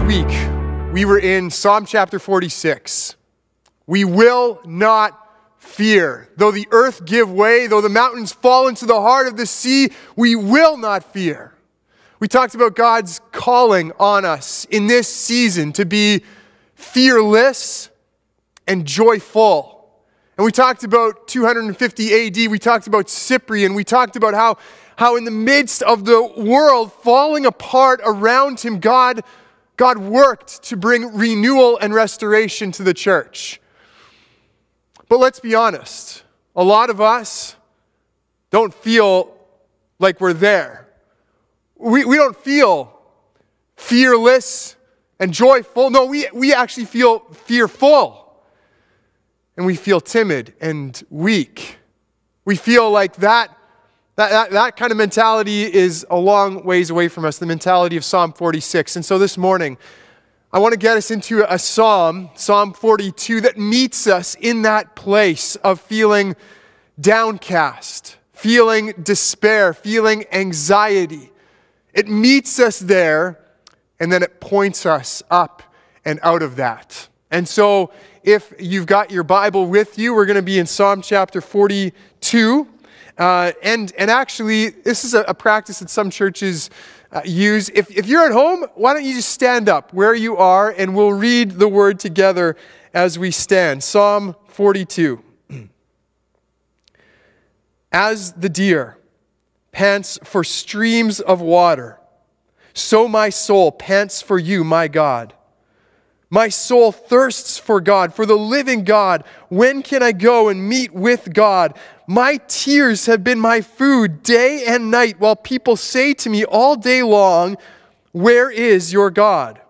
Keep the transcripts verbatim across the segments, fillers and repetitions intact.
Last week, we were in Psalm chapter forty-six. We will not fear. Though the earth give way, though the mountains fall into the heart of the sea, we will not fear. We talked about God's calling on us in this season to be fearless and joyful. And we talked about two hundred fifty A D, we talked about Cyprian, we talked about how, how in the midst of the world falling apart around him, God, God worked to bring renewal and restoration to the church. But let's be honest, a lot of us don't feel like we're there. We, we don't feel fearless and joyful. No, we, we actually feel fearful. And we feel timid and weak. We feel like that, that, that, that kind of mentality is a long ways away from us, the mentality of Psalm forty-six. And so this morning, I want to get us into a psalm, Psalm forty-two, that meets us in that place of feeling downcast, feeling despair, feeling anxiety. It meets us there, and then it points us up and out of that. And so if you've got your Bible with you, we're going to be in Psalm chapter forty-two. Uh, and, and actually, this is a, a practice that some churches uh, use. If, if you're at home, why don't you just stand up where you are, and we'll read the word together as we stand. Psalm forty-two. As the deer pants for streams of water, so my soul pants for you, my God. My soul thirsts for God, for the living God. When can I go and meet with God? My tears have been my food day and night, while people say to me all day long, where is your God?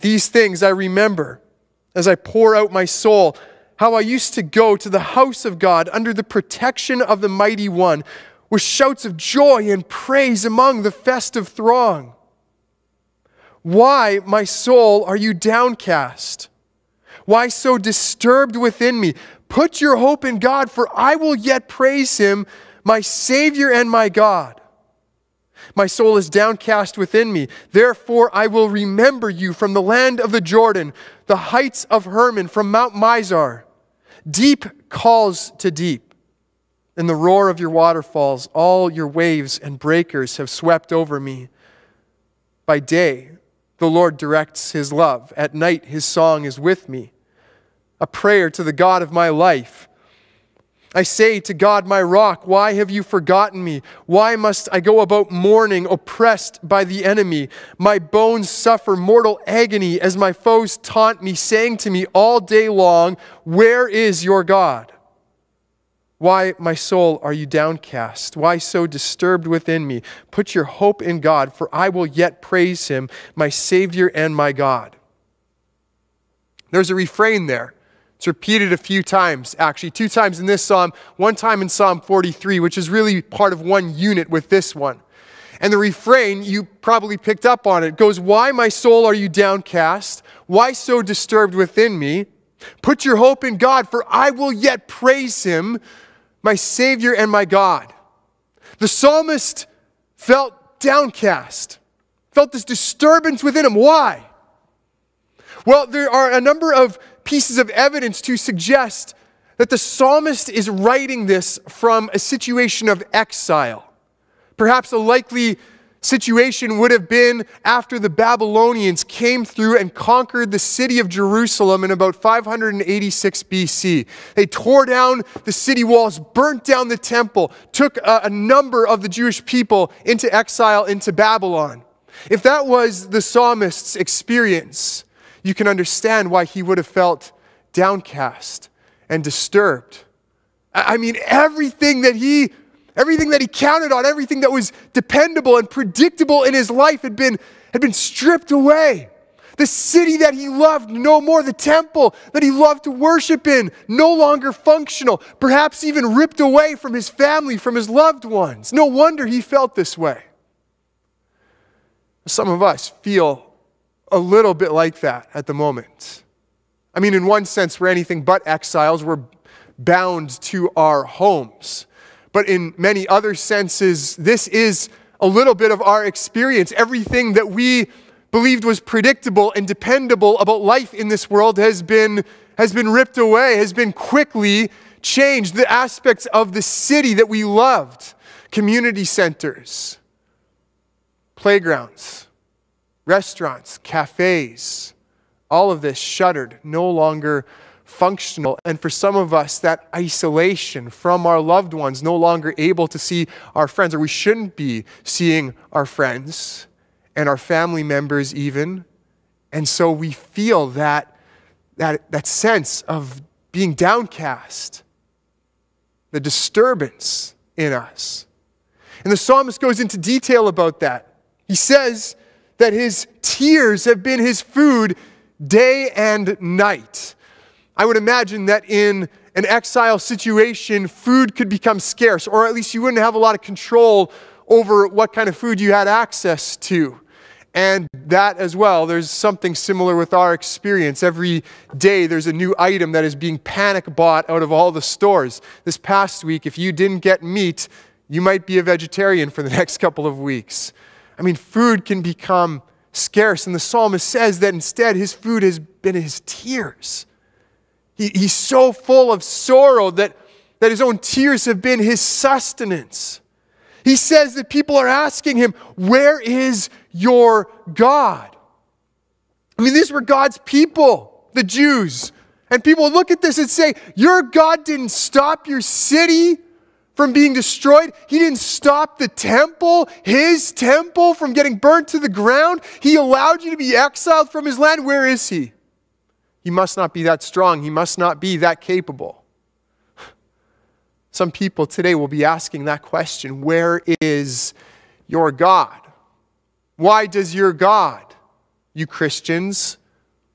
These things I remember as I pour out my soul, how I used to go to the house of God under the protection of the Mighty One, with shouts of joy and praise among the festive throng. Why, my soul, are you downcast? Why so disturbed within me? Put your hope in God, for I will yet praise him, my Savior and my God. My soul is downcast within me. Therefore, I will remember you from the land of the Jordan, the heights of Hermon, from Mount Mizar. Deep calls to deep. In the roar of your waterfalls, all your waves and breakers have swept over me. By day, the Lord directs his love. At night, his song is with me, a prayer to the God of my life. I say to God, my rock, why have you forgotten me? Why must I go about mourning, oppressed by the enemy? My bones suffer mortal agony as my foes taunt me, saying to me all day long, where is your God? Why, my soul, are you downcast? Why so disturbed within me? Put your hope in God, for I will yet praise him, my Savior and my God. There's a refrain there. It's repeated a few times, actually. Two times in this psalm, one time in Psalm forty-three, which is really part of one unit with this one. And the refrain, you probably picked up on it, goes, why, my soul, are you downcast? Why so disturbed within me? Put your hope in God, for I will yet praise him, my Savior and my God. The psalmist felt downcast, felt this disturbance within him. Why? Well, there are a number of pieces of evidence to suggest that the psalmist is writing this from a situation of exile. Perhaps a likely situation would have been after the Babylonians came through and conquered the city of Jerusalem in about five eighty-six B C. They tore down the city walls, burnt down the temple, took a, a number of the Jewish people into exile into Babylon. If that was the psalmist's experience, you can understand why he would have felt downcast and disturbed. I, I mean, everything that he Everything that he counted on, everything that was dependable and predictable in his life had been, had been stripped away. The city that he loved, no more. The temple that he loved to worship in, no longer functional. Perhaps even ripped away from his family, from his loved ones. No wonder he felt this way. Some of us feel a little bit like that at the moment. I mean, in one sense, we're anything but exiles. We're bound to our homes. But in many other senses, this is a little bit of our experience. Everything that we believed was predictable and dependable about life in this world has been, has been ripped away, has been quickly changed. The aspects of the city that we loved, community centers, playgrounds, restaurants, cafes, all of this shuttered, no longer functional. And for some of us, that isolation from our loved ones, no longer able to see our friends, or we shouldn't be seeing our friends and our family members even. And so we feel that, that, that sense of being downcast, the disturbance in us. And the psalmist goes into detail about that. He says that his tears have been his food day and night. I would imagine that in an exile situation, food could become scarce, or at least you wouldn't have a lot of control over what kind of food you had access to. And that as well, there's something similar with our experience. Every day there's a new item that is being panic bought out of all the stores. This past week, if you didn't get meat, you might be a vegetarian for the next couple of weeks. I mean, food can become scarce, and the psalmist says that instead his food has been his tears. He, he's so full of sorrow that, that his own tears have been his sustenance. He says that people are asking him, "Where is your God?" I mean, these were God's people, the Jews. And people would look at this and say, your God didn't stop your city from being destroyed. He didn't stop the temple, his temple, from getting burnt to the ground. He allowed you to be exiled from his land. Where is he? He must not be that strong. He must not be that capable. Some people today will be asking that question, where is your God? Why does your God, you Christians,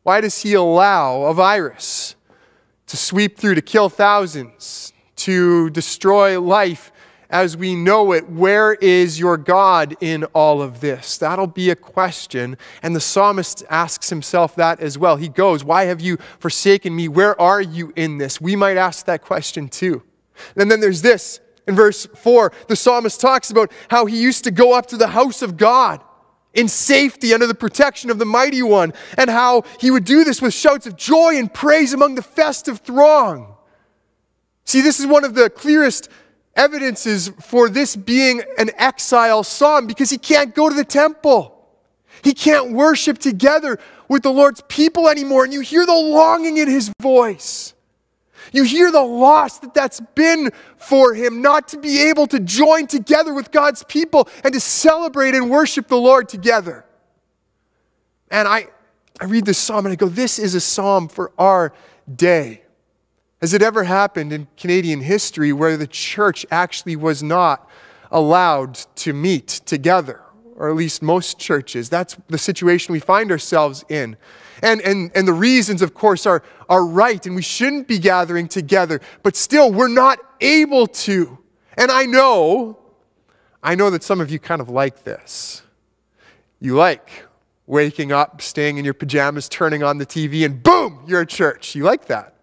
why does he allow a virus to sweep through, to kill thousands, to destroy life as we know it? Where is your God in all of this? That'll be a question. And the psalmist asks himself that as well. He goes, why have you forsaken me? Where are you in this? We might ask that question too. And then there's this, in verse four, the psalmist talks about how he used to go up to the house of God in safety under the protection of the Mighty One, and how he would do this with shouts of joy and praise among the festive throng. See, this is one of the clearest evidences for this being an exile psalm, because he can't go to the temple. He can't worship together with the Lord's people anymore, and you hear the longing in his voice. You hear the loss that that's been for him, not to be able to join together with God's people and to celebrate and worship the Lord together. And I, I read this psalm and I go, this is a psalm for our day. Has it ever happened in Canadian history where the church actually was not allowed to meet together? Or at least most churches. That's the situation we find ourselves in. And, and, and the reasons, of course, are, are right, and we shouldn't be gathering together, but still, we're not able to. And I know, I know that some of you kind of like this. You like waking up, staying in your pajamas, turning on the T V, and boom, you're at church. You like that.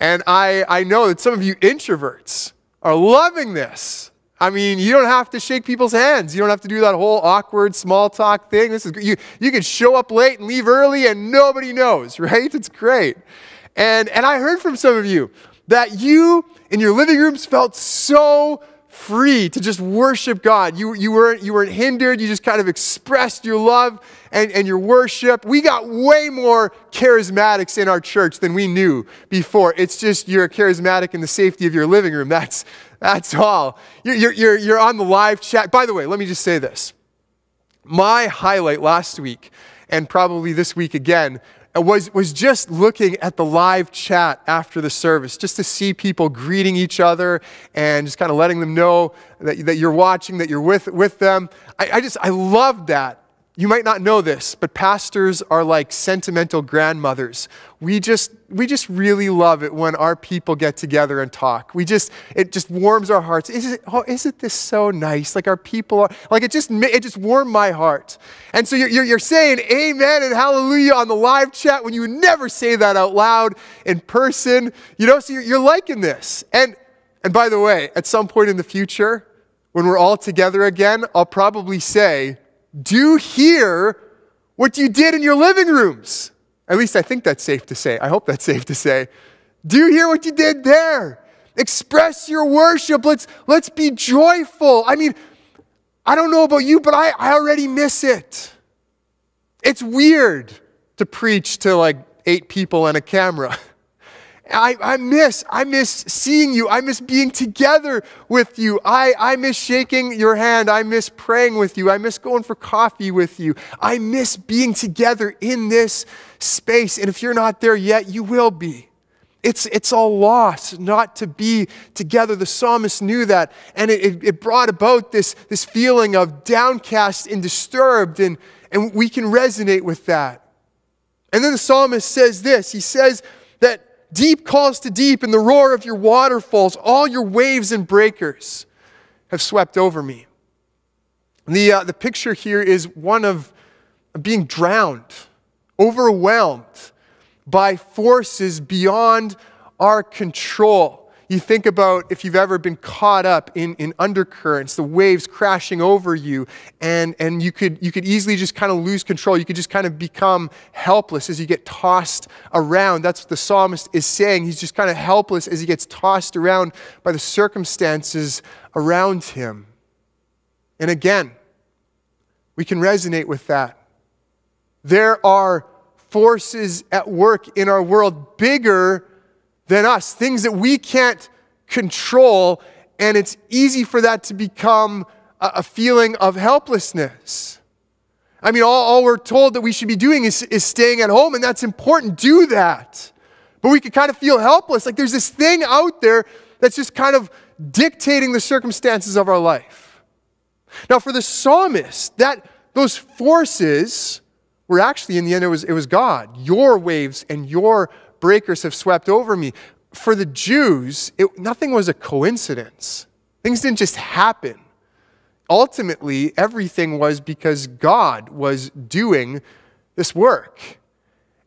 And I, I know that some of you introverts are loving this. I mean, you don't have to shake people's hands. You don't have to do that whole awkward small talk thing. This is you. You can show up late and leave early, and nobody knows, right? It's great. And and I heard from some of you that you in your living rooms felt so free to just worship God. You you weren't you weren't hindered. You just kind of expressed your love and and your worship. We got way more charismatics in our church than we knew before. It's just you're charismatic in the safety of your living room. That's That's all. You're, you're, you're on the live chat. By the way, let me just say this. My highlight last week, and probably this week again, was, was just looking at the live chat after the service, just to see people greeting each other and just kind of letting them know that, that you're watching, that you're with, with them. I, I just, I loved that. You might not know this, but pastors are like sentimental grandmothers. We just, we just really love it when our people get together and talk. We just, it just warms our hearts. Is it, oh, isn't this so nice? Like our people are, like it just, it just warmed my heart. And so you're, you're, you're saying amen and hallelujah on the live chat when you would never say that out loud in person. You know, so you're, you're liking this. And, and by the way, at some point in the future, when we're all together again, I'll probably say, do hear what you did in your living rooms. At least I think that's safe to say. I hope that's safe to say. Do hear what you did there. Express your worship. Let's, let's be joyful. I mean, I don't know about you, but I, I already miss it. It's weird to preach to like eight people and a camera. I, I miss, I miss seeing you. I miss being together with you. I, I miss shaking your hand. I miss praying with you. I miss going for coffee with you. I miss being together in this space. And if you're not there yet, you will be. It's, it's a loss not to be together. The psalmist knew that. And it, it brought about this, this feeling of downcast and disturbed. And, and we can resonate with that. And then the psalmist says this. He says that, deep calls to deep, and the roar of your waterfalls, all your waves and breakers have swept over me. The, uh, the picture here is one of being drowned, overwhelmed by forces beyond our control. You think about if you've ever been caught up in, in undercurrents, the waves crashing over you, and, and you could, you could easily just kind of lose control. You could just kind of become helpless as you get tossed around. That's what the psalmist is saying. He's just kind of helpless as he gets tossed around by the circumstances around him. And again, we can resonate with that. There are forces at work in our world bigger than us, things that we can't control, and it's easy for that to become a, a feeling of helplessness. I mean, all, all we're told that we should be doing is, is staying at home, and that's important. Do that. But we can kind of feel helpless, like there's this thing out there that's just kind of dictating the circumstances of our life. Now, for the psalmist, that those forces were actually, in the end, it was, it was God. Your waves and your breakers have swept over me. For the Jews, it, nothing was a coincidence. Things didn't just happen. Ultimately, everything was because God was doing this work.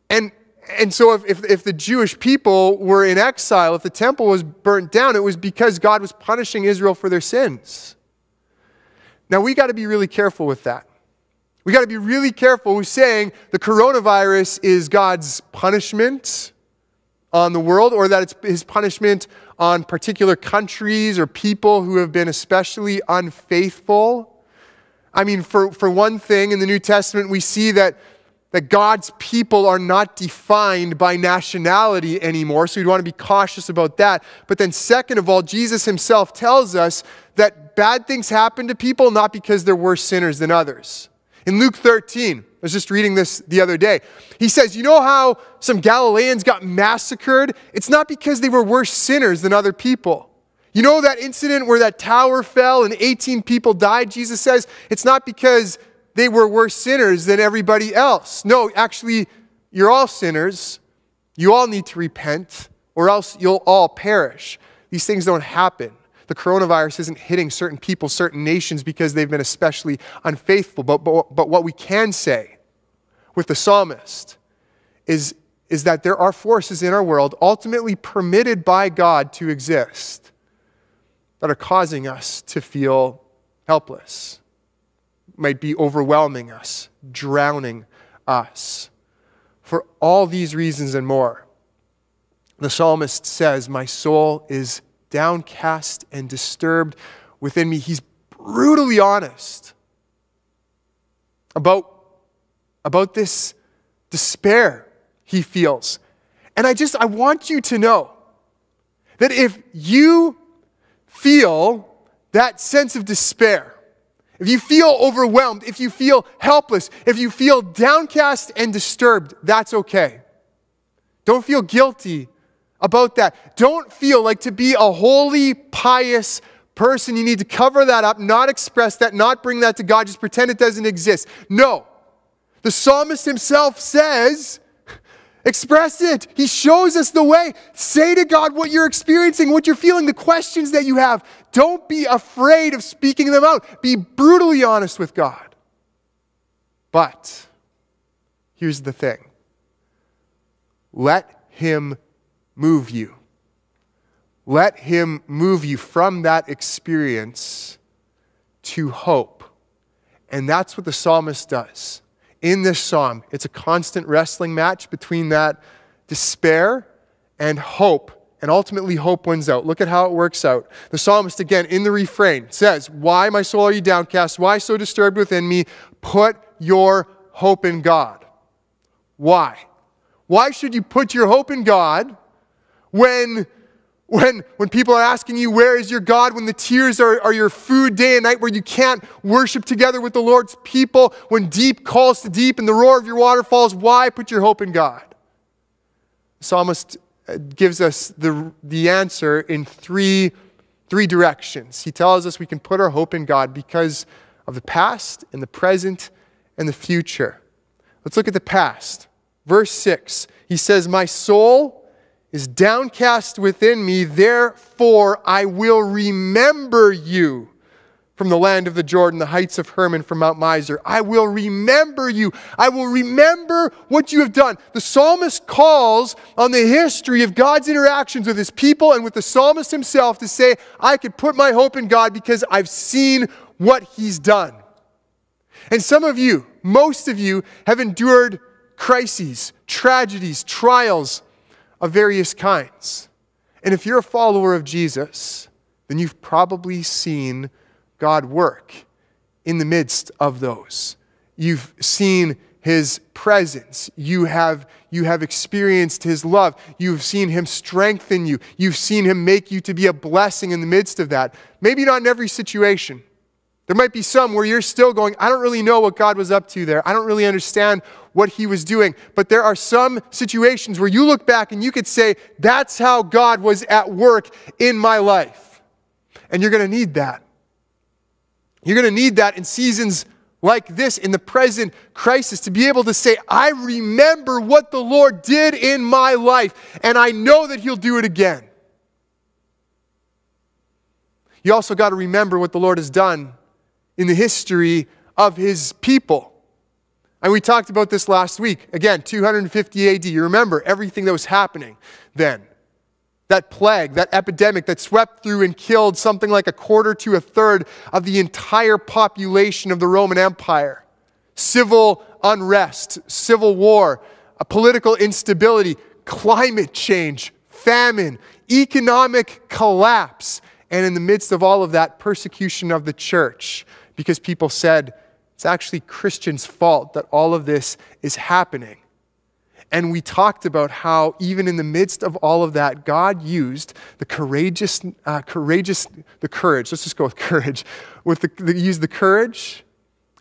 And, and so if, if, if the Jewish people were in exile, if the temple was burnt down, it was because God was punishing Israel for their sins. Now, we got to be really careful with that. We got to be really careful with saying the coronavirus is God's punishment on the world, or that it's his punishment on particular countries or people who have been especially unfaithful. I mean, for, for one thing, in the New Testament, we see that, that God's people are not defined by nationality anymore, so we'd want to be cautious about that. But then second of all, Jesus himself tells us that bad things happen to people not because they're worse sinners than others. In Luke thirteen, I was just reading this the other day. He says, you know how some Galileans got massacred? It's not because they were worse sinners than other people. You know that incident where that tower fell and eighteen people died? Jesus says, it's not because they were worse sinners than everybody else. No, actually, you're all sinners. You all need to repent, or else you'll all perish. These things don't happen. The coronavirus isn't hitting certain people, certain nations, because they've been especially unfaithful. But, but, but what we can say with the psalmist is, is that there are forces in our world ultimately permitted by God to exist that are causing us to feel helpless, might be overwhelming us, drowning us. For all these reasons and more, the psalmist says, my soul is downcast and disturbed within me. He's brutally honest about, about this despair he feels. And I just, I want you to know that if you feel that sense of despair, if you feel overwhelmed, if you feel helpless, if you feel downcast and disturbed, that's okay. Don't feel guilty about that. Don't feel like to be a holy, pious person, you need to cover that up, not express that, not bring that to God, just pretend it doesn't exist. No. The psalmist himself says, express it. He shows us the way. Say to God what you're experiencing, what you're feeling, the questions that you have. Don't be afraid of speaking them out. Be brutally honest with God. But here's the thing. Let him move you. Let him move you from that experience to hope. And that's what the psalmist does. in this psalm. It's a constant wrestling match between that despair and hope. And ultimately, hope wins out. Look at how it works out. The psalmist, again, in the refrain, says, "Why, my soul, are you downcast? Why so disturbed within me? Put your hope in God." Why? Why should you put your hope in God when, when, when people are asking you, where is your God? When the tears are, are your food day and night, where you can't worship together with the Lord's people, when deep calls to deep and the roar of your waterfalls, why put your hope in God? The psalmist gives us the, the answer in three, three directions. He tells us we can put our hope in God because of the past and the present and the future. Let's look at the past. Verse six, he says, "My soul is downcast within me, therefore I will remember you from the land of the Jordan, the heights of Hermon, from Mount Mizar. I will remember you. I will remember what you have done." The psalmist calls on the history of God's interactions with his people and with the psalmist himself to say, I could put my hope in God because I've seen what he's done. And some of you, most of you, have endured crises, tragedies, trials of various kinds. And if you're a follower of Jesus, then you've probably seen God work in the midst of those. You've seen his presence. You have, you have experienced his love. You've seen him strengthen you. You've seen him make you to be a blessing in the midst of that. Maybe not in every situation. There might be some where you're still going, I don't really know what God was up to there. I don't really understand what he was doing. But there are some situations where you look back and you could say, that's how God was at work in my life. And you're going to need that. You're going to need that in seasons like this, in the present crisis, to be able to say, I remember what the Lord did in my life, and I know that he'll do it again. You also got to remember what the Lord has done in the history of his people. And we talked about this last week. Again, two hundred fifty A D. You remember everything that was happening then. That plague, that epidemic that swept through and killed something like a quarter to a third of the entire population of the Roman Empire. Civil unrest, civil war, a political instability, climate change, famine, economic collapse. And in the midst of all of that, persecution of the church. Because people said, it's actually Christians' fault that all of this is happening. And we talked about how even in the midst of all of that, God used the courageous, uh, courageous, the courage, let's just go with courage, with the, the, used the courage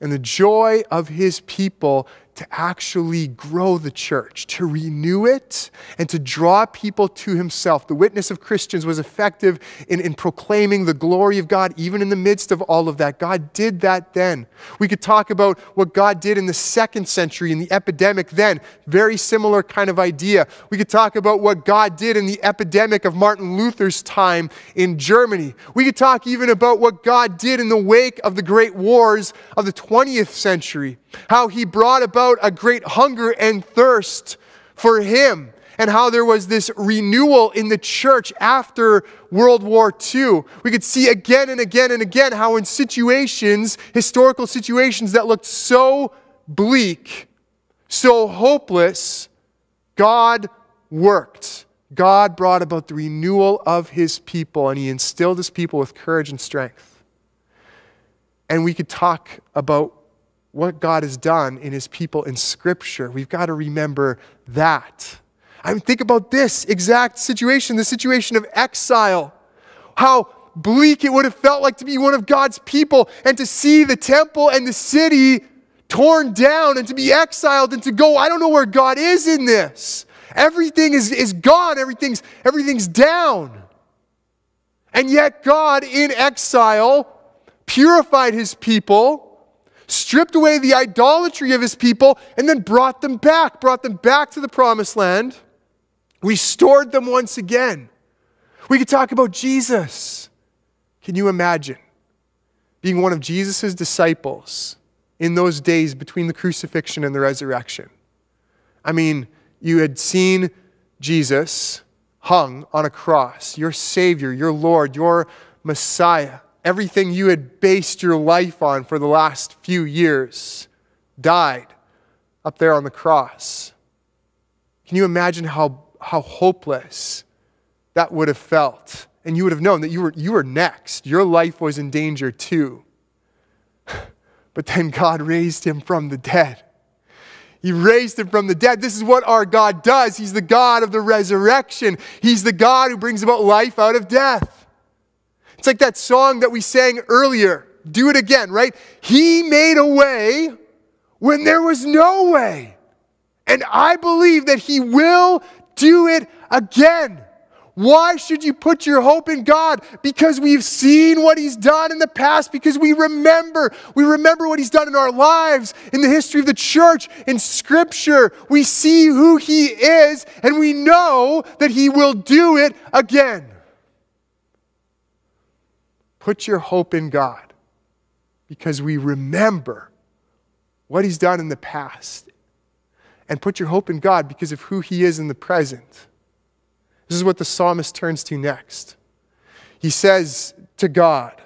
and the joy of his people to actually grow the church, to renew it, and to draw people to himself. The witness of Christians was effective in, in proclaiming the glory of God, even in the midst of all of that. God did that then. We could talk about what God did in the second century, in the epidemic then. Very similar kind of idea. We could talk about what God did in the epidemic of Martin Luther's time in Germany. We could talk even about what God did in the wake of the great wars of the twentieth century. How he brought about a great hunger and thirst for him, and how there was this renewal in the church after World War Two. We could see again and again and again how in situations, historical situations that looked so bleak, so hopeless, God worked. God brought about the renewal of his people, and he instilled his people with courage and strength. And we could talk about what God has done in his people in Scripture. We've got to remember that. I mean, think about this exact situation, the situation of exile. How bleak it would have felt like to be one of God's people and to see the temple and the city torn down and to be exiled and to go, I don't know where God is in this. Everything is, is gone. Everything's, everything's down. And yet God in exile purified his people, stripped away the idolatry of his people, and then brought them back, brought them back to the promised land, restored them once again. We could talk about Jesus. Can you imagine being one of Jesus' disciples in those days between the crucifixion and the resurrection? I mean, you had seen Jesus hung on a cross, your Savior, your Lord, your Messiah. Everything you had based your life on for the last few years died up there on the cross. Can you imagine how, how hopeless that would have felt? And you would have known that you were, you were next. Your life was in danger too. But then God raised him from the dead. He raised him from the dead. This is what our God does. He's the God of the resurrection. He's the God who brings about life out of death. It's like that song that we sang earlier. Do it again, right? He made a way when there was no way. And I believe that he will do it again. Why should you put your hope in God? Because we've seen what he's done in the past, because we remember. We remember what he's done in our lives, in the history of the church, in Scripture. We see who he is, and we know that he will do it again. Put your hope in God, because we remember what he's done in the past. And put your hope in God because of who he is in the present. This is what the psalmist turns to next. He says to God,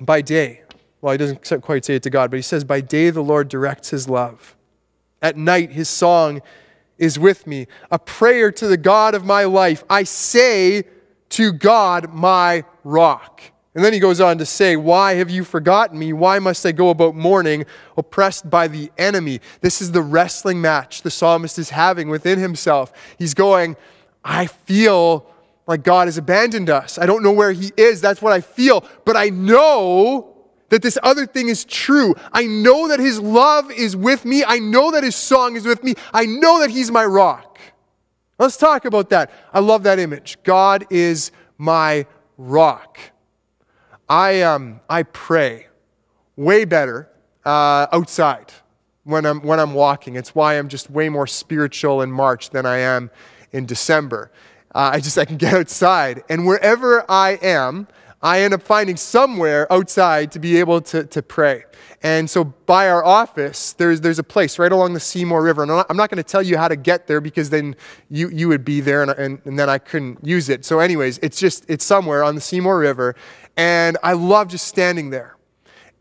by day, well, he doesn't quite say it to God, but he says, by day the Lord directs his love. At night his song is with me, a prayer to the God of my life. I say to God, my rock. And then he goes on to say, why have you forgotten me? Why must I go about mourning, oppressed by the enemy? This is the wrestling match the psalmist is having within himself. He's going, I feel like God has abandoned us. I don't know where he is. That's what I feel. But I know that this other thing is true. I know that his love is with me. I know that his song is with me. I know that he's my rock. Let's talk about that. I love that image. God is my rock. I, um, I pray way better uh, outside when I'm, when I'm walking. It's why I'm just way more spiritual in March than I am in December. Uh, I just, I can get outside. And wherever I am, I end up finding somewhere outside to be able to, to pray. And so by our office, there's, there's a place right along the Seymour River. And I'm not, not going to tell you how to get there because then you, you would be there and, and, and then I couldn't use it. So anyways, it's just, it's somewhere on the Seymour River. And I love just standing there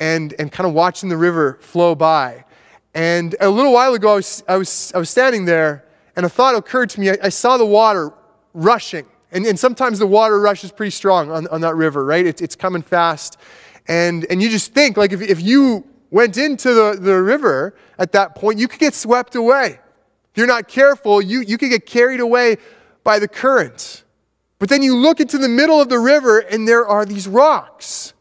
and, and kind of watching the river flow by. And a little while ago, I was, I was, I was standing there. And a thought occurred to me. I, I saw the water rushing. And, and sometimes the water rushes pretty strong on, on that river, right? It, it's coming fast. And, and you just think, like, if, if you went into the, the river at that point, you could get swept away. If you're not careful, you, you could get carried away by the current. But then you look into the middle of the river, and there are these rocks.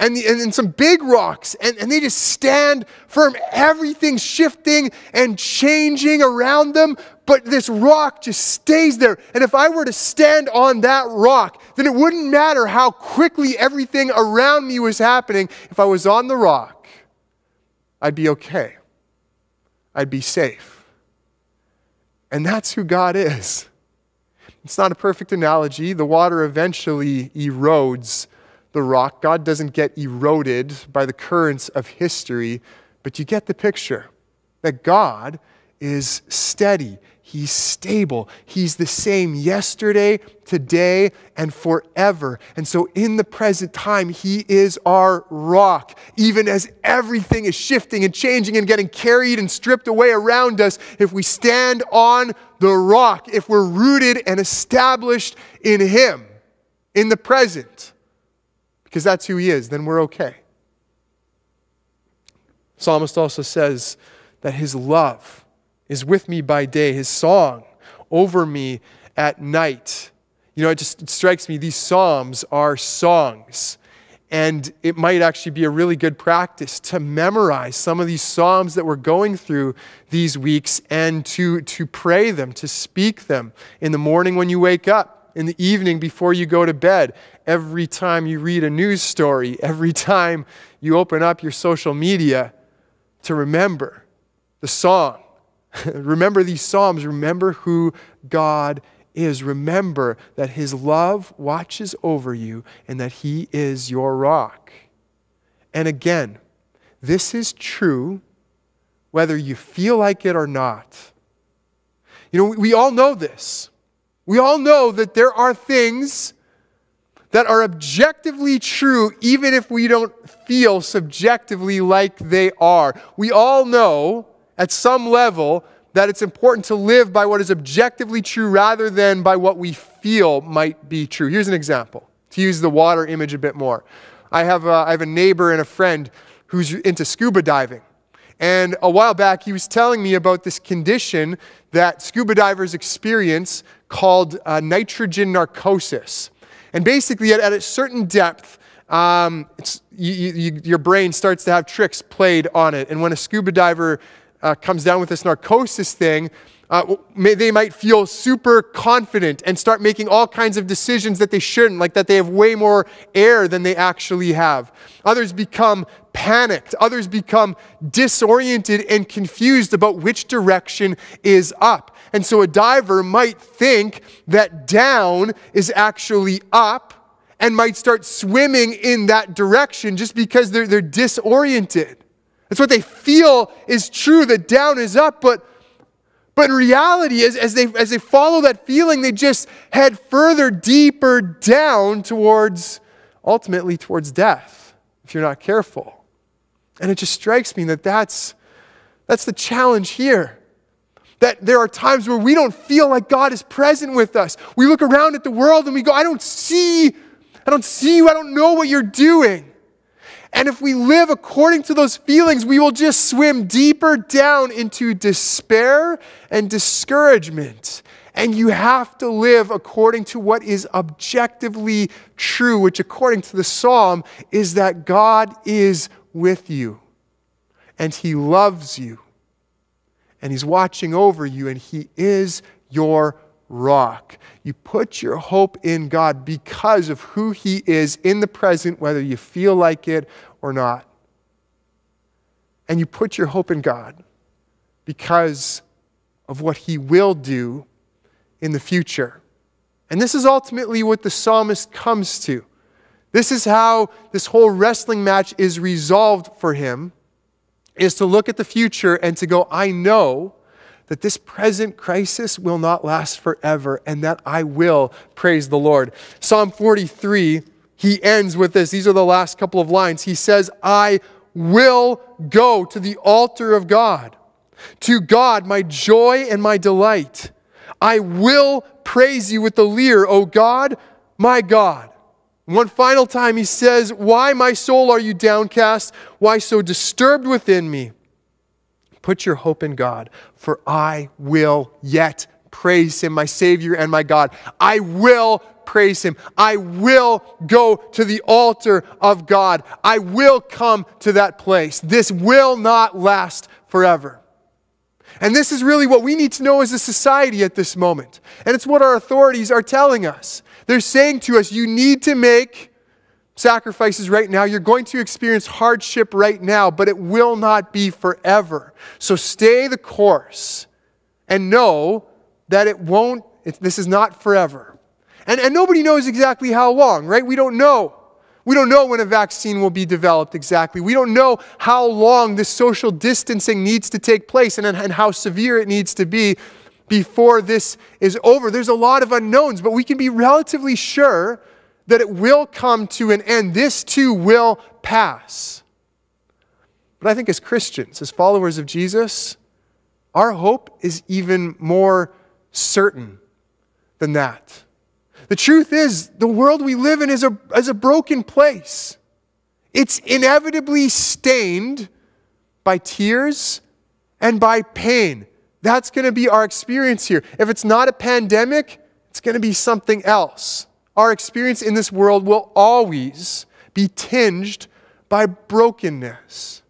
And, the, and, and some big rocks, and, and they just stand firm. Everything's shifting and changing around them, but this rock just stays there. And if I were to stand on that rock, then it wouldn't matter how quickly everything around me was happening. If I was on the rock, I'd be okay. I'd be safe. And that's who God is. It's not a perfect analogy. The water eventually erodes the rock. God doesn't get eroded by the currents of history, but you get the picture that God is steady. He's stable. He's the same yesterday, today, and forever. And so in the present time, he is our rock. Even as everything is shifting and changing and getting carried and stripped away around us, if we stand on the rock, if we're rooted and established in him, in the present, because that's who he is, then we're okay. The psalmist also says that his love is with me by day, his song over me at night. You know, it just it strikes me, these psalms are songs. And it might actually be a really good practice to memorize some of these psalms that we're going through these weeks and to, to pray them, to speak them in the morning when you wake up, in the evening before you go to bed, every time you read a news story, every time you open up your social media, to remember the song. Remember these psalms. Remember who God is. Remember that his love watches over you and that he is your rock. And again, this is true whether you feel like it or not. You know, we all know this. We all know that there are things that are objectively true even if we don't feel subjectively like they are. We all know at some level that it's important to live by what is objectively true rather than by what we feel might be true. Here's an example, to use the water image a bit more. I have a, I have a neighbor and a friend who's into scuba diving. And a while back, he was telling me about this condition that scuba divers experience called uh, nitrogen narcosis. And basically, at, at a certain depth, um, it's, you, you, your brain starts to have tricks played on it. And when a scuba diver uh, comes down with this narcosis thing, uh, may, they might feel super confident and start making all kinds of decisions that they shouldn't, like that they have way more air than they actually have. Others become panicked. Others become disoriented and confused about which direction is up. And so a diver might think that down is actually up and might start swimming in that direction just because they're, they're disoriented. That's what they feel is true, that down is up, but But in reality, as, as, they, as they follow that feeling, they just head further, deeper down towards, ultimately towards death, if you're not careful. And it just strikes me that that's, that's the challenge here. That there are times where we don't feel like God is present with us. We look around at the world and we go, I don't see, I don't see you, I don't know what you're doing. And if we live according to those feelings, we will just swim deeper down into despair and discouragement. And you have to live according to what is objectively true, which according to the Psalm is that God is with you and he loves you and he's watching over you and he is your rock. You put your hope in God because of who he is in the present, whether you feel like it or not. And you put your hope in God because of what he will do in the future. And this is ultimately what the psalmist comes to. This is how this whole wrestling match is resolved for him, is to look at the future and to go, I know that this present crisis will not last forever and that I will praise the Lord. Psalm forty-three, he ends with this. These are the last couple of lines. He says, I will go to the altar of God, to God, my joy and my delight. I will praise you with the lyre, O God, my God. One final time, he says, why, my soul, are you downcast? Why so disturbed within me? Put your hope in God, for I will yet praise him, my Savior and my God. I will praise him. I will go to the altar of God. I will come to that place. This will not last forever. And this is really what we need to know as a society at this moment. And it's what our authorities are telling us. They're saying to us, you need to make sacrifices right now. You're going to experience hardship right now, but it will not be forever. So stay the course and know that it won't, it, this is not forever. And, and nobody knows exactly how long, right? We don't know. We don't know when a vaccine will be developed exactly. We don't know how long this social distancing needs to take place and, and how severe it needs to be before this is over. There's a lot of unknowns, but we can be relatively sure that it will come to an end. This too will pass. But I think as Christians, as followers of Jesus, our hope is even more certain than that. The truth is, the world we live in is a, is a broken place. It's inevitably stained by tears and by pain. That's going to be our experience here. If it's not a pandemic, it's going to be something else. Our experience in this world will always be tinged by brokenness.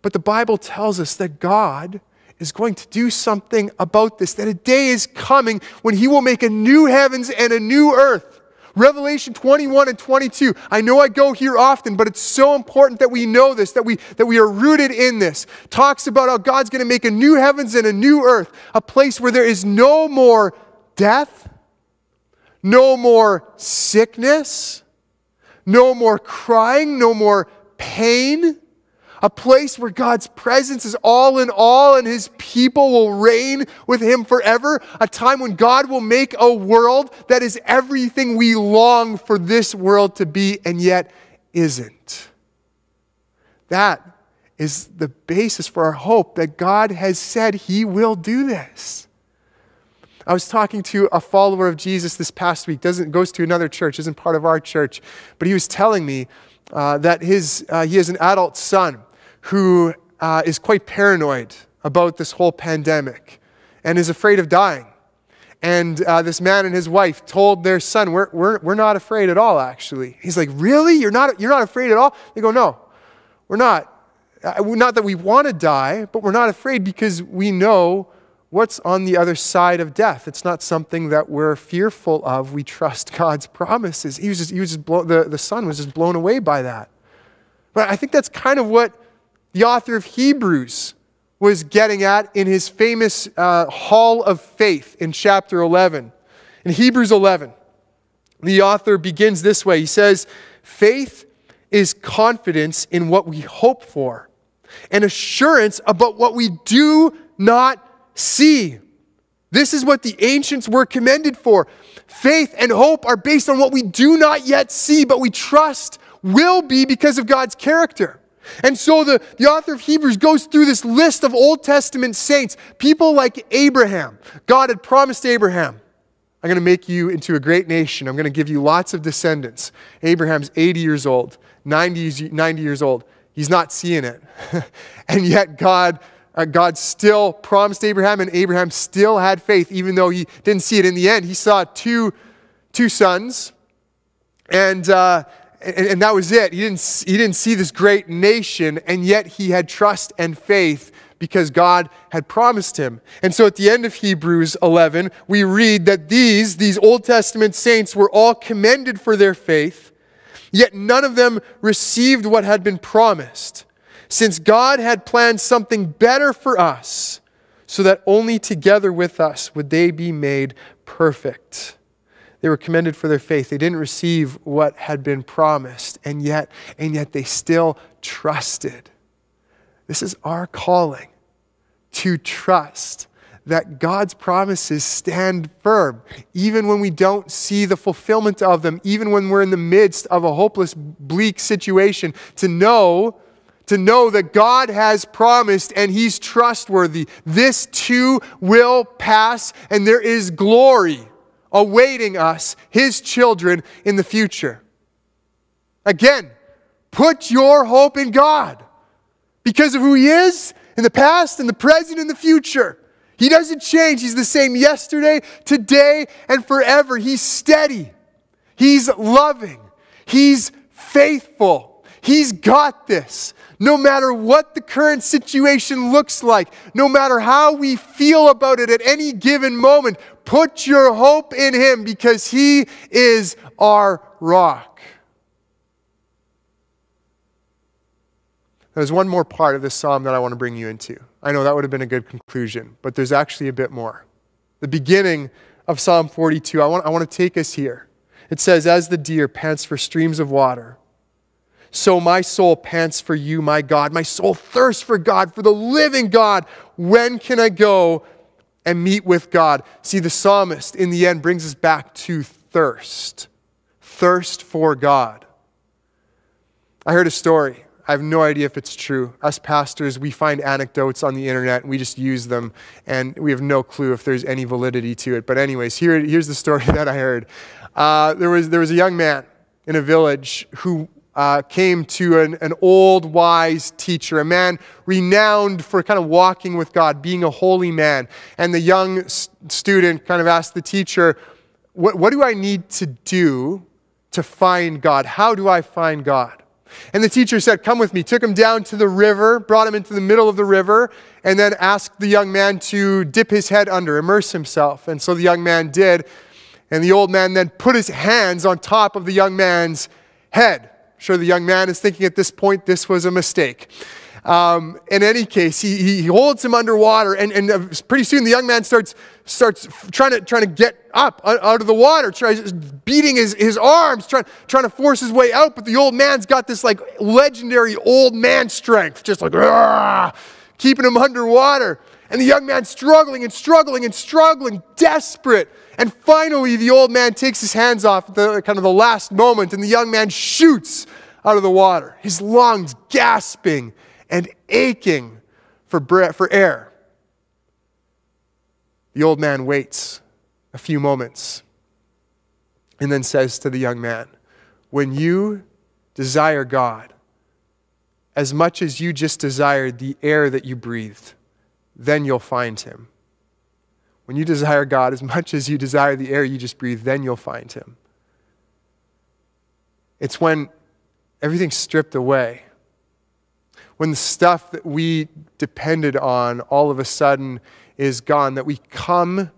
But the Bible tells us that God is going to do something about this, that a day is coming when he will make a new heavens and a new earth. Revelation twenty-one and twenty-two. I know I go here often, but it's so important that we know this, that we, that we are rooted in this. Talks about how God's going to make a new heavens and a new earth, a place where there is no more death, no more sickness, no more crying, no more pain. A place where God's presence is all in all and his people will reign with him forever. A time when God will make a world that is everything we long for this world to be and yet isn't. That is the basis for our hope that God has said he will do this. I was talking to a follower of Jesus this past week, doesn't goes to another church, isn't part of our church, but he was telling me uh, that his uh, he has an adult son who uh, is quite paranoid about this whole pandemic and is afraid of dying. And uh, this man and his wife told their son, we're, we're, we're not afraid at all, actually. He's like, really? You're not, you're not afraid at all? They go, no, we're not. Uh, not that we want to die, but we're not afraid because we know what's on the other side of death. It's not something that we're fearful of. We trust God's promises. He was just, he was just blown, the, the son was just blown away by that. But I think that's kind of what the author of Hebrews was getting at in his famous uh, Hall of Faith in chapter eleven. In Hebrews eleven, the author begins this way. He says, faith is confidence in what we hope for and assurance about what we do not see. This is what the ancients were commended for. Faith and hope are based on what we do not yet see, but we trust will be because of God's character. And so the, the author of Hebrews goes through this list of Old Testament saints, people like Abraham. God had promised Abraham, I'm going to make you into a great nation. I'm going to give you lots of descendants. Abraham's eighty years old, ninety, ninety years old. He's not seeing it. And yet God, uh, God still promised Abraham, and Abraham still had faith, even though he didn't see it in the end. He saw two, two sons, and... Uh, And, and that was it. He didn't, he didn't see this great nation, and yet he had trust and faith because God had promised him. And so at the end of Hebrews eleven, we read that these, these Old Testament saints were all commended for their faith, yet none of them received what had been promised, since God had planned something better for us, so that only together with us would they be made perfect. They were commended for their faith. They didn't receive what had been promised, and yet, and yet they still trusted. This is our calling, to trust that God's promises stand firm, even when we don't see the fulfillment of them, even when we're in the midst of a hopeless, bleak situation, to know, to know that God has promised and he's trustworthy. This too will pass, and there is glory awaiting us, his children, in the future. Again, put your hope in God because of who he is in the past and the present and the future. He doesn't change. He's the same yesterday, today, and forever. He's steady. He's loving. He's faithful. He's got this. No matter what the current situation looks like, no matter how we feel about it at any given moment, put your hope in him because he is our rock. There's one more part of this psalm that I want to bring you into. I know that would have been a good conclusion, but there's actually a bit more. The beginning of Psalm forty-two, I want, I want to take us here. It says, as the deer pants for streams of water, so my soul pants for you, my God. My soul thirsts for God, for the living God. When can I go and meet with God? See, the psalmist in the end brings us back to thirst. Thirst for God. I heard a story. I have no idea if it's true. Us pastors, we find anecdotes on the internet and we just use them, and we have no clue if there's any validity to it. But anyways, here, here's the story that I heard. Uh, there was, there was a young man in a village who Uh, came to an, an old, wise teacher, a man renowned for kind of walking with God, being a holy man. And the young st- student kind of asked the teacher, what, what do I need to do to find God? How do I find God? And the teacher said, come with me. Took him down to the river, brought him into the middle of the river, and then asked the young man to dip his head under, immerse himself. And so the young man did. And the old man then put his hands on top of the young man's head. Sure, the young man is thinking at this point this was a mistake. Um, in any case, he, he holds him underwater, and, and pretty soon the young man starts starts trying to trying to get up out of the water, tries beating his, his arms, trying trying to force his way out. But the old man's got this like legendary old man strength, just like Argh! Keeping him underwater. And the young man struggling and struggling and struggling, desperate. And finally, the old man takes his hands off at the, kind of the last moment, and the young man shoots out of the water, his lungs gasping and aching for breath, for air. The old man waits a few moments and then says to the young man, when you desire God as much as you just desired the air that you breathed, then you'll find him. When you desire God as much as you desire the air you just breathe, then you'll find him. It's when everything's stripped away, when the stuff that we depended on all of a sudden is gone, that we come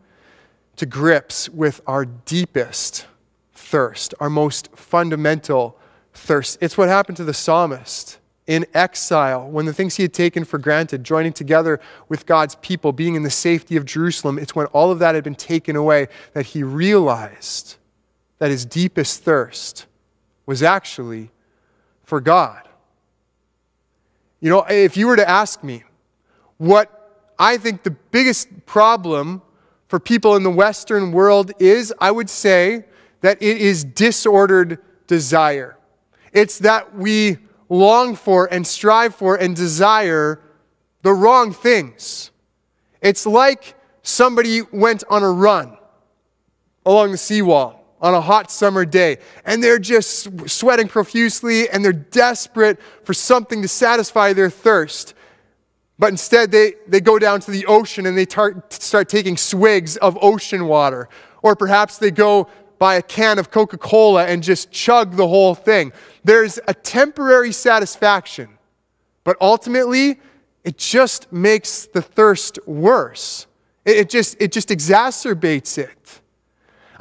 to grips with our deepest thirst, our most fundamental thirst. It's what happened to the psalmist in exile, when the things he had taken for granted, joining together with God's people, being in the safety of Jerusalem, it's when all of that had been taken away that he realized that his deepest thirst was actually for God. You know, if you were to ask me what I think the biggest problem for people in the Western world is, I would say that it is disordered desire. It's that we long for and strive for and desire the wrong things. It's like somebody went on a run along the seawall on a hot summer day, and they're just sweating profusely, and they're desperate for something to satisfy their thirst. But instead, they, they go down to the ocean, and they tar- start taking swigs of ocean water. Or perhaps they go buy a can of Coca-Cola and just chug the whole thing. There's a temporary satisfaction, but ultimately, it just makes the thirst worse. It, it, just, it just exacerbates it.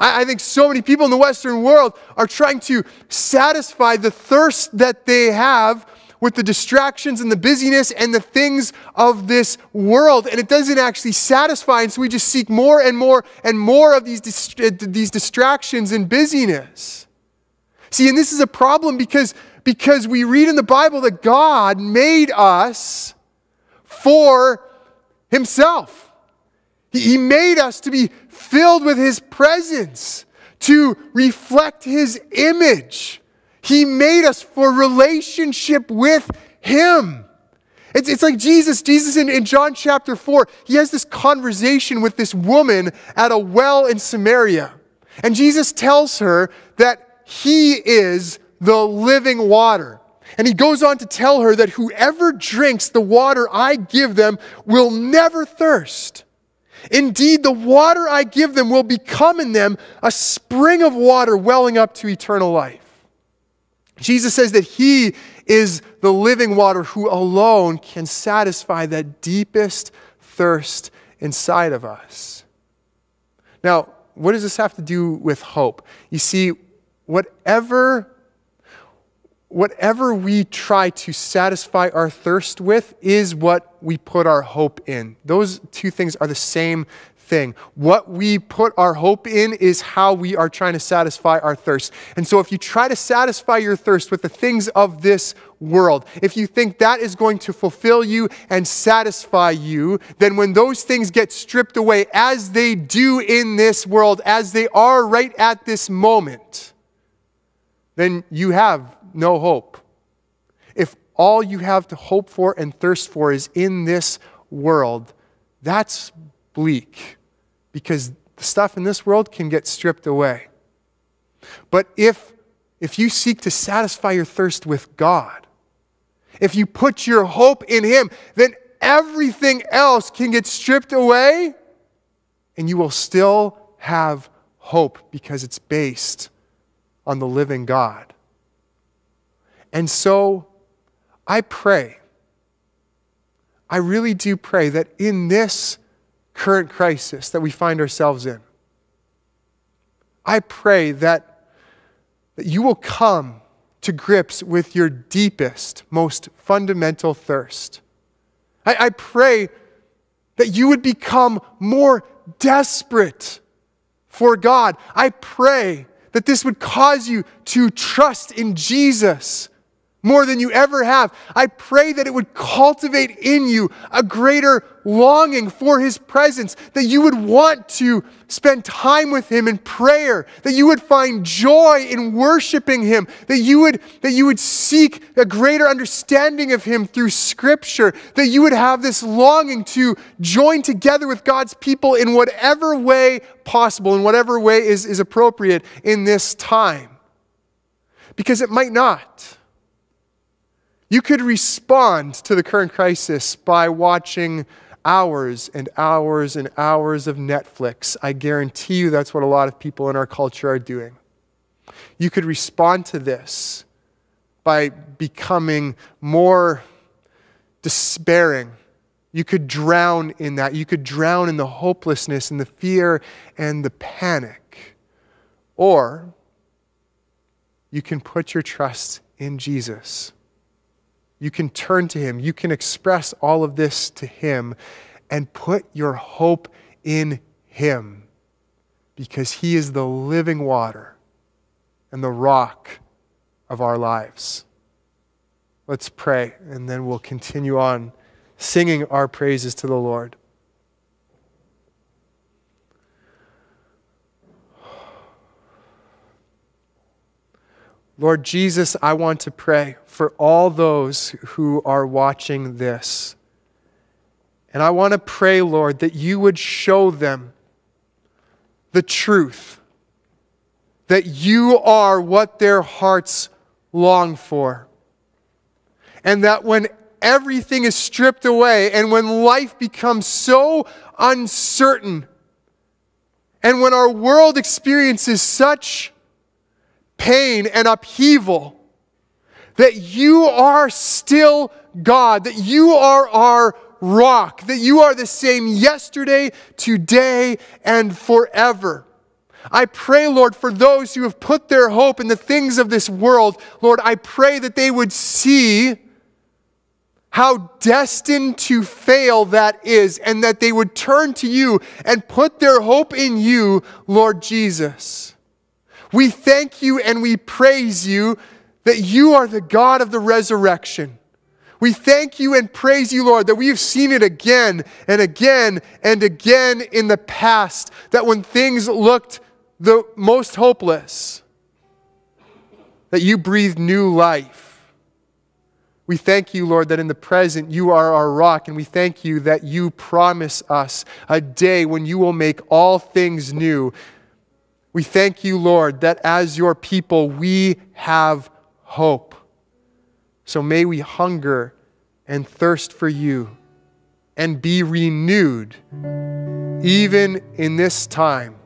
I think so many people in the Western world are trying to satisfy the thirst that they have with the distractions and the busyness and the things of this world, and it doesn't actually satisfy, and so we just seek more and more and more of these, dist- these distractions and busyness. See, and this is a problem because, because we read in the Bible that God made us for himself. He made us to be filled with his presence, to reflect his image. He made us for relationship with him. It's, it's like Jesus, Jesus in, in John chapter four, he has this conversation with this woman at a well in Samaria. And Jesus tells her that he is the living water. And he goes on to tell her that whoever drinks the water I give them will never thirst. Indeed, the water I give them will become in them a spring of water welling up to eternal life. Jesus says that he is the living water who alone can satisfy that deepest thirst inside of us. Now, what does this have to do with hope? You see, whatever, whatever we try to satisfy our thirst with is what we put our hope in. Those two things are the same thing. What we put our hope in is how we are trying to satisfy our thirst. And so if you try to satisfy your thirst with the things of this world, if you think that is going to fulfill you and satisfy you, then when those things get stripped away, as they do in this world, as they are right at this moment, then you have no hope. If all you have to hope for and thirst for is in this world, that's bleak, because the stuff in this world can get stripped away. But if, if you seek to satisfy your thirst with God, if you put your hope in him, then everything else can get stripped away, and you will still have hope, because it's based on the living God. And so I pray, I really do pray that in this current crisis that we find ourselves in, I pray that, that you will come to grips with your deepest, most fundamental thirst. I, I pray that you would become more desperate for God. I pray that this would cause you to trust in Jesus more than you ever have. I pray that it would cultivate in you a greater longing for his presence, that you would want to spend time with him in prayer, that you would find joy in worshiping him, that you would, that you would seek a greater understanding of him through Scripture, that you would have this longing to join together with God's people in whatever way possible, in whatever way is, is appropriate in this time. Because it might not. You could respond to the current crisis by watching hours and hours and hours of Netflix. I guarantee you that's what a lot of people in our culture are doing. You could respond to this by becoming more despairing. You could drown in that. You could drown in the hopelessness and the fear and the panic. Or you can put your trust in Jesus. You can turn to him. You can express all of this to him and put your hope in him, because he is the living water and the rock of our lives. Let's pray, and then we'll continue on singing our praises to the Lord. Lord Jesus, I want to pray for all those who are watching this. And I want to pray, Lord, that you would show them the truth, that you are what their hearts long for. And that when everything is stripped away and when life becomes so uncertain and when our world experiences such pain and upheaval, that you are still God, that you are our rock, that you are the same yesterday, today, and forever. I pray, Lord, for those who have put their hope in the things of this world, Lord, I pray that they would see how destined to fail that is, and that they would turn to you and put their hope in you, Lord Jesus. We thank you and we praise you that you are the God of the resurrection. We thank you and praise you, Lord, that we have seen it again and again and again in the past, that when things looked the most hopeless, that you breathed new life. We thank you, Lord, that in the present you are our rock, and we thank you that you promise us a day when you will make all things new. We thank you, Lord, that as your people, we have hope. So may we hunger and thirst for you and be renewed even in this time.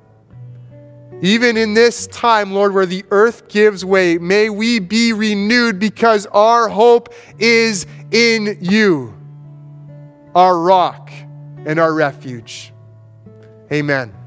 Even in this time, Lord, where the earth gives way, may we be renewed because our hope is in you, our rock and our refuge. Amen.